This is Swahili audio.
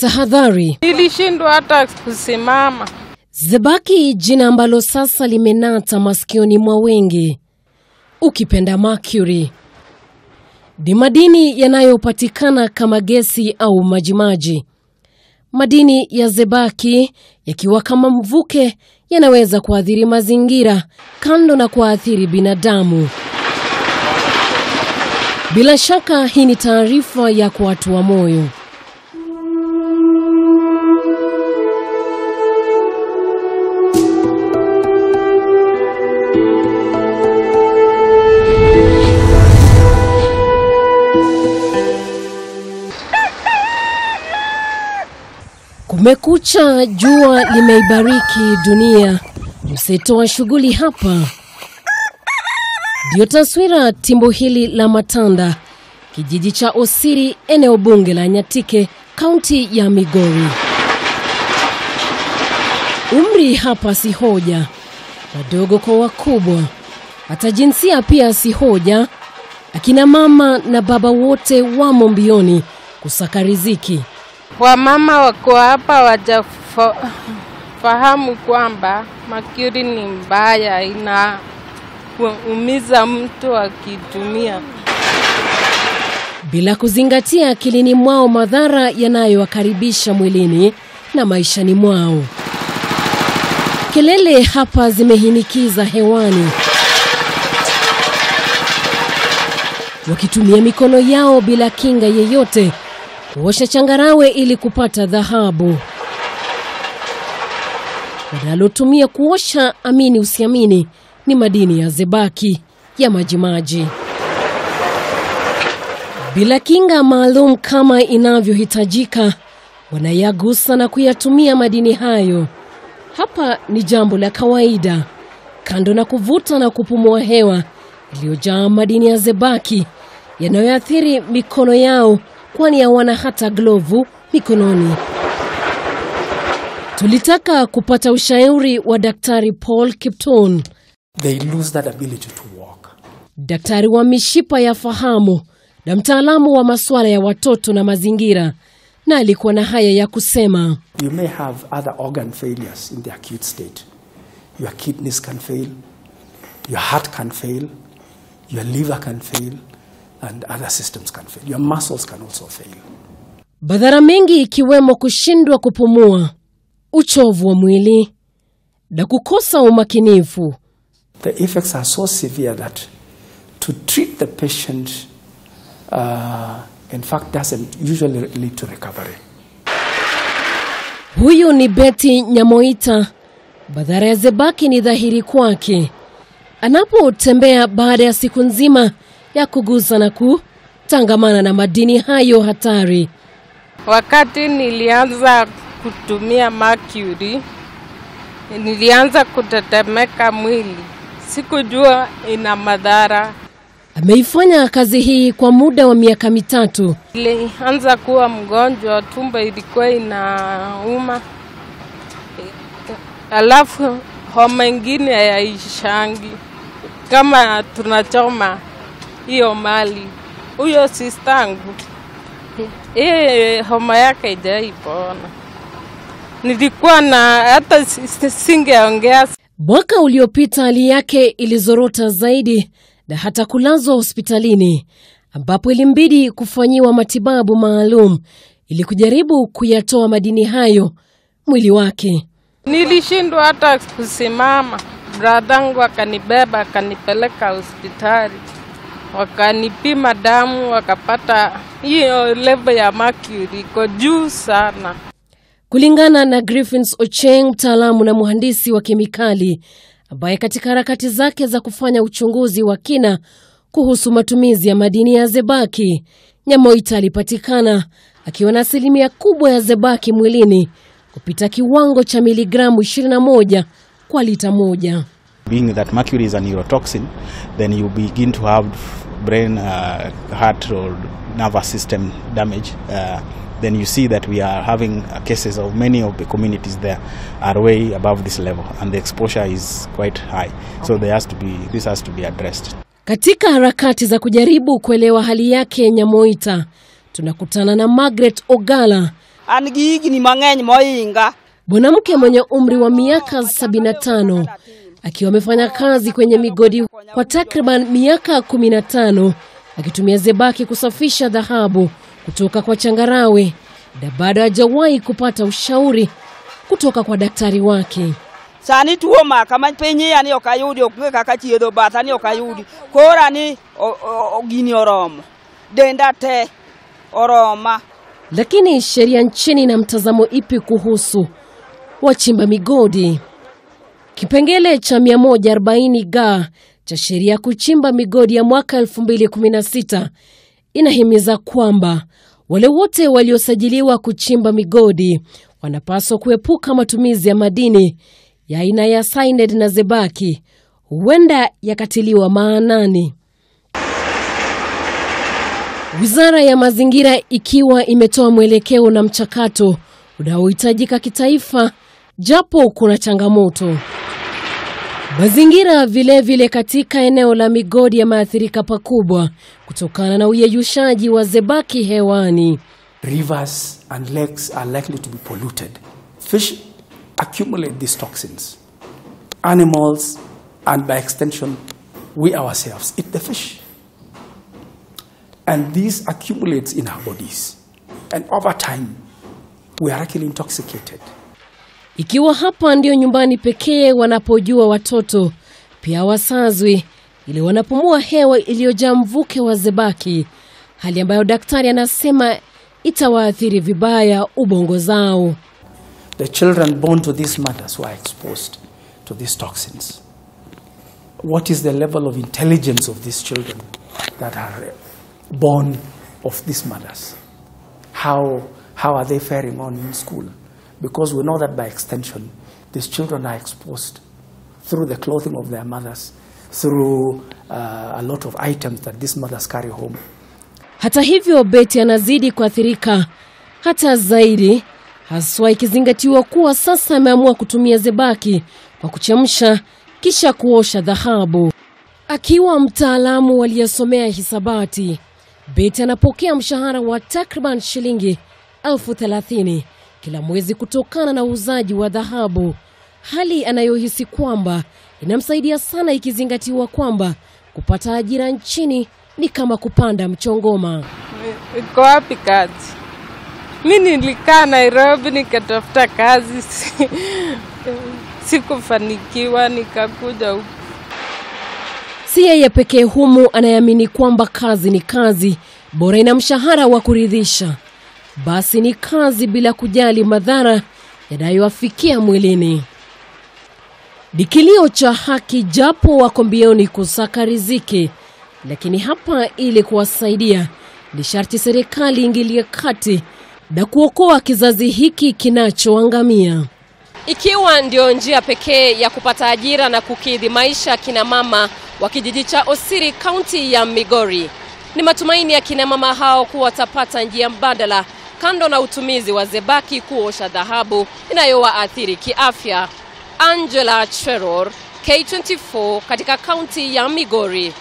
tahadhari. Nilishindwa hata kusimama. Zebaki, jina ambalo sasa limenata masikioni mwa wengi, ukipenda mercury. Ni madini yanayopatikana kama gesi au majimaji. Madini ya zebaki yakiwa kama mvuke yanaweza kuathiri mazingira kando na kuathiri binadamu. Bila shaka hii ni taarifa ya kuatua moyo. Kumekucha, jua limeibariki dunia. Mseto wa shughuli hapa ndio taswira timbo hili la Matanda, kijiji cha Osiri, eneo bunge la Nyatike, kaunti ya Migori. Umri hapa si hoja, wadogo kwa wakubwa, hata jinsia pia si hoja. Akina mama na baba wote wamo mbioni kusaka riziki. Wamama wako hapa wajafahamu kwamba mercury ni mbaya, inaumiza mtu akitumia. Bila kuzingatia akilini mwao madhara yanayowakaribisha mwilini na maishani mwao. Kelele hapa zimehinikiza hewani. Wakitumia mikono yao bila kinga yeyote kuosha changarawe ili kupata dhahabu. Wanalotumia kuosha, amini usiamini, ni madini ya zebaki ya majimaji. Bila kinga maalum kama inavyohitajika, wanayagusa na kuyatumia madini hayo. Hapa ni jambo la kawaida, kando na kuvuta na kupumua hewa iliyojaa madini ya zebaki yanayoathiri mikono yao, kwani hawana hata glovu mikononi. Tulitaka kupata ushauri wa Daktari Paul Kipton. They lose that ability to walk. Daktari wa mishipa ya fahamu na mtaalamu wa masuala ya watoto na mazingira, na alikuwa na haya ya kusema. You may have other organ failures in the acute state. Your kidneys can fail, your heart can fail, your liver can fail, and other systems can fail. Your muscles can also fail. Madhara mengi ikiwemo kushindwa kupumua, uchovu wa mwili, na kukosa umakinifu. The effects are so severe that to treat the patient in fact doesn't usually lead to recovery. Huyu ni Betty Nyamoita. Madhara ya zebaki ni dhahiri kwake anapotembea baada ya siku nzima ya kuguza na kutangamana na madini hayo hatari. Wakati nilianza kutumia mercury, nilianza kutetemeka mwili. Sikujua ina madhara. Ameifanya kazi hii kwa muda wa miaka 3. Nilianza kuwa mgonjwa, tumbo ilikuwa inauma. Alafu homa nyingine haishangi, kama tunachoma hiyo mali. Huyo sistangu, homa yake haijapona. Nilikuwa na hata singeongea. Mwaka uliopita hali yake ilizorota zaidi na hata kulazwa hospitalini, ambapo ilimbidi kufanyiwa matibabu maalum ili kujaribu kuyatoa madini hayo mwili wake. Nilishindwa hata kusimama. Bradangu akanibeba akanipeleka hospitali. Wakanipima damu, wakapata hiyo level ya mercury iko juu sana. Kulingana na Griffins Ocheng, mtaalamu na mhandisi wa kemikali, ambaye katika harakati zake za kufanya uchunguzi wa kina kuhusu matumizi ya madini ya zebaki, Nyamoita alipatikana akiwa na asilimia kubwa ya zebaki mwilini kupita kiwango cha miligramu 21 kwa lita moja. Being that mercury is a neurotoxin, then you begin to have brain, heart or nervous system damage. Then you see that we are having cases of many of the communities there are way above this level, and the exposure is quite high. So this has to be addressed. Katika harakati za kujaribu kuelewa hali yake Nyamoita, tunakutana na Margaret Ogala An gi higni mang'eny moinga. Mwanamke mwenye umri wa miaka 75 akiwa amefanya kazi kwenye migodi kwa takriban miaka 15 akitumia zebaki kusafisha dhahabu kutoka kwa changarawe na bado hajawahi kupata ushauri kutoka kwa daktari wake. Sani tuoma kama penye yani okayudi okugeka kachiedho bathani okayudi kora ni ogini oromo denda te oroma. Lakini sheria nchini na mtazamo ipi kuhusu wachimba migodi? Kipengele cha 140 ga cha sheria kuchimba migodi ya mwaka 2016 inahimiza kwamba wale wote waliosajiliwa kuchimba migodi wanapaswa kuepuka matumizi ya madini ya aina ya cyanide na zebaki huenda yakatiliwa maanani. Wizara ya Mazingira ikiwa imetoa mwelekeo na mchakato unaohitajika kitaifa japo kuna changamoto. Mazingira vile vile katika eneo la migodi yameathirika pakubwa kutokana na uyeyushaji wa zebaki hewani. Rivers and lakes are likely to be polluted. Fish accumulate these toxins. Animals and by extension we ourselves eat the fish. And this accumulates in our bodies. And over time we are actually intoxicated. Ikiwa hapa ndio nyumbani pekee wanapojua watoto, pia wasazwi, ili wanapumua hewa iliyojaa mvuke wa zebaki, hali ambayo daktari anasema itawaathiri vibaya ubongo zao. The children born to these mothers who are exposed to these toxins. What is the level of intelligence of these children that are born of these mothers? How are they faring on in school? Because we know that by extension, these children are exposed through the clothing of their mothers, through a lot of items that these mothers carry home. Hata hivyo Betty anazidi kuathirika hata zaidi, haswa ikizingatiwa kuwa sasa ameamua kutumia zebaki kwa kuchemsha kisha kuosha dhahabu. Akiwa mtaalamu aliyesomea hisabati, Betty anapokea mshahara wa takriban shilingi 30,000 kila mwezi kutokana na uzaji wa dhahabu, hali anayohisi kwamba inamsaidia sana ikizingatiwa kwamba kupata ajira nchini ni kama kupanda mchongoma. Iko wapi kazi? Mimi nilikaa Nairobi nikatafuta kazi, sikufanikiwa nikakuja huku. Si yeye pekee humu anayeamini kwamba kazi ni kazi, bora ina mshahara wa kuridhisha. Basi ni kazi bila kujali madhara yanayowafikia mwilini. Dikilio cha haki japo wako mbioni kusaka riziki, lakini hapa ili kuwasaidia ni sharti serikali ingilie kati na kuokoa kizazi hiki kinachoangamia. Ikiwa ndio njia pekee ya kupata ajira na kukidhi maisha kina mama wa kijiji cha Osiri, kaunti ya Migori, ni matumaini ya kina mama hao kuwa watapata njia mbadala kando na utumizi wa zebaki kuosha dhahabu inayowaathiri kiafya. Angela Cheror, K24, katika kaunti ya Migori.